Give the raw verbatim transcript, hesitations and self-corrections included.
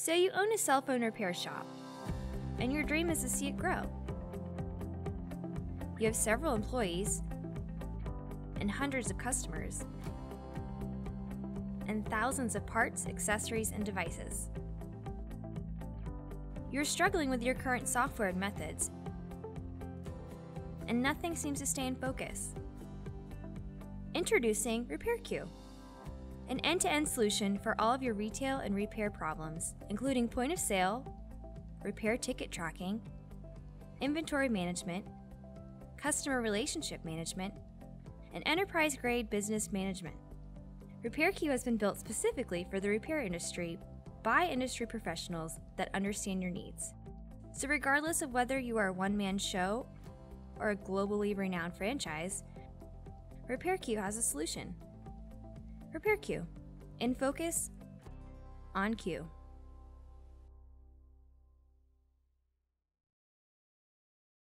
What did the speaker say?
So you own a cell phone repair shop, and your dream is to see it grow. You have several employees, and hundreds of customers, and thousands of parts, accessories, and devices. You're struggling with your current software and methods, and nothing seems to stay in focus. Introducing RepairQ, an end-to-end solution for all of your retail and repair problems, including point of sale, repair ticket tracking, inventory management, customer relationship management, and enterprise-grade business management. RepairQ has been built specifically for the repair industry by industry professionals that understand your needs. So regardless of whether you are a one-man show or a globally renowned franchise, RepairQ has a solution. RepairQ, in focus, on cue.